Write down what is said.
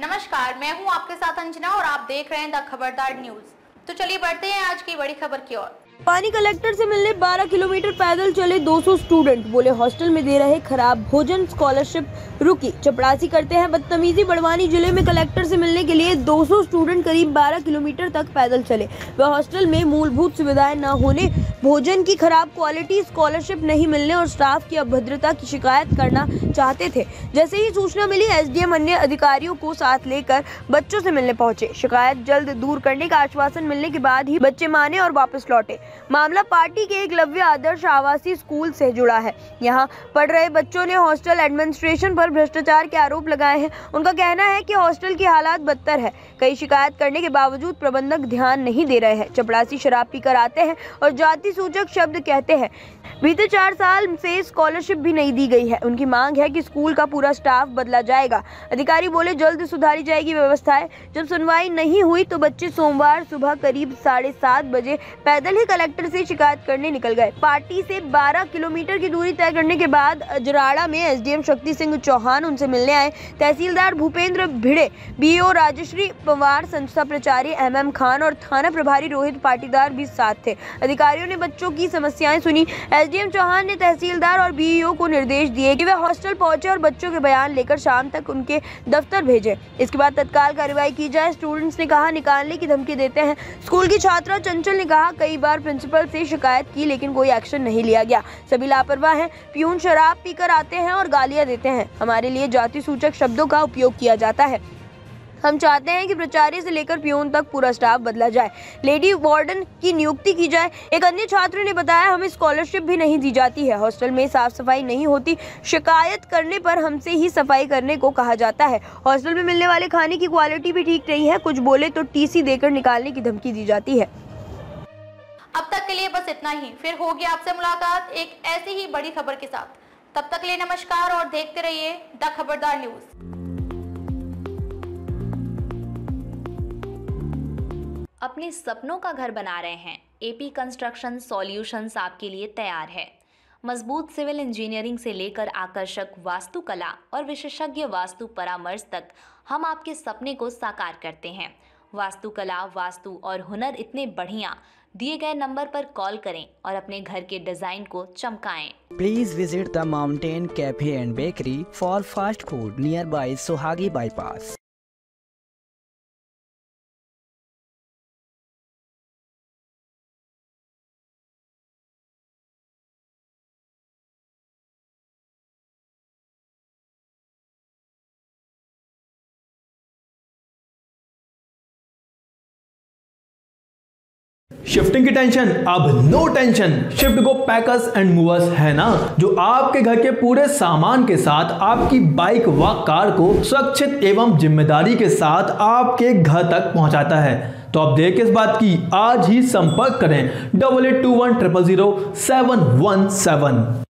नमस्कार, मैं हूं आपके साथ अंजना और आप देख रहे हैं द खबरदार न्यूज़। तो चलिए बढ़ते हैं आज की बड़ी खबर की ओर। पानी कलेक्टर से मिलने 12 किलोमीटर पैदल चले 200 स्टूडेंट, बोले हॉस्टल में दे रहे खराब भोजन, स्कॉलरशिप रुकी, चपरासी करते हैं बदतमीजी। बड़वानी जिले में कलेक्टर से मिलने के लिए 200 स्टूडेंट करीब 12 किलोमीटर तक पैदल चले। वह हॉस्टल में मूलभूत सुविधाएं न होने, भोजन की खराब क्वालिटी, स्कॉलरशिप नहीं मिलने और स्टाफ की अभद्रता की शिकायत करना चाहते थे। जैसे ही सूचना मिली, एसडीएम अन्य अधिकारियों को साथ लेकर बच्चों से मिलने पहुंचे। शिकायत जल्द दूर करने का आश्वासन मिलने के बाद ही बच्चे माने और वापस लौटे। मामला पार्टी के एक लव्वी आदर्श आवासीय स्कूल से जुड़ा है। यहां पढ़ रहे बच्चों ने हॉस्टल एडमिनिस्ट्रेशन पर भ्रष्टाचार के आरोप लगाए हैं। उनका कहना है कि हॉस्टल की हालात बदतर है, कई शिकायत करने के बावजूद प्रबंधक ध्यान नहीं दे रहे हैं। चपरासी शराब पीकर आते हैं और जाति सूचक शब्द कहते हैं। बीते 4 साल से स्कॉलरशिप भी नहीं दी गई है। उनकी मांग है कि स्कूल का पूरा स्टाफ बदला जाएगा। अधिकारी बोले जल्द सुधारी जाएगी व्यवस्थाएं। जब सुनवाई नहीं हुई तो बच्चे सोमवार सुबह करीब 7:30 बजे पैदल ही कलेक्टर से शिकायत करने निकल गए। पार्टी से 12 किलोमीटर की दूरी तय करने के बाद अजराड़ा में एसडीएम शक्ति सिंह चौहान उनसे मिलने आए। तहसीलदार भूपेंद्र भिड़े, बीओ राजेशी पवार, संस्था प्रचारी एमएम खान और थाना प्रभारी रोहित पाटीदार भी साथ थे। अधिकारियों ने बच्चों की समस्याएं सुनी। एसडीएम चौहान ने तहसीलदार और बीईओ को निर्देश दिए कि वे हॉस्टल पहुंचे और बच्चों के बयान लेकर शाम तक उनके दफ्तर भेजे। इसके बाद तत्काल कार्रवाई की जाए, स्टूडेंट्स ने कहा। निकालने की धमकी देते हैं। स्कूल की छात्रा चंचल ने कहा, कई बार प्रिंसिपल से शिकायत की लेकिन कोई एक्शन नहीं लिया गया। सभी लापरवाह हैं। पियून शराब पीकर आते हैं और गालियां देते हैं। हमारे लिए जाति सूचक शब्दों का उपयोग किया जाता है। हम चाहते हैं कि प्राचार्य से लेकर पियोन तक पूरा स्टाफ बदला जाए, लेडी वार्डन की नियुक्ति की जाए। एक अन्य छात्र ने बताया, हमें स्कॉलरशिप भी नहीं दी जाती है। हॉस्टल में साफ सफाई नहीं होती। शिकायत करने पर हमसे ही सफाई करने को कहा जाता है। हॉस्टल में मिलने वाले खाने की क्वालिटी भी ठीक नहीं है। कुछ बोले तो टीसी देकर निकालने की धमकी दी जाती है। अब तक के लिए बस इतना ही। फिर होगी आपसे मुलाकात एक ऐसी ही बड़ी खबर के साथ। तब तक के लिए नमस्कार और देखते रहिए द खबरदार न्यूज़। अपने सपनों का घर बना रहे हैं? एपी कंस्ट्रक्शन सॉल्यूशंस आपके लिए तैयार है। मजबूत सिविल इंजीनियरिंग से लेकर आकर्षक वास्तुकला और विशेषज्ञ वास्तु परामर्श तक हम आपके सपने को साकार करते हैं। वास्तुकला, वास्तु और हुनर इतने बढ़िया। दिए गए नंबर पर कॉल करें और अपने घर के डिजाइन को चमकाएं। Please visit the mountain cafe and bakery for fast food near by Sohagi bypass. Shifting की टेंशन अब no tension. Shift go packers and movers है ना, जो आपके घर के पूरे सामान के साथ आपकी बाइक व कार को सुरक्षित एवं जिम्मेदारी के साथ आपके घर तक पहुंचाता है। तो आप देर किस बात की, आज ही संपर्क करें 8821000717।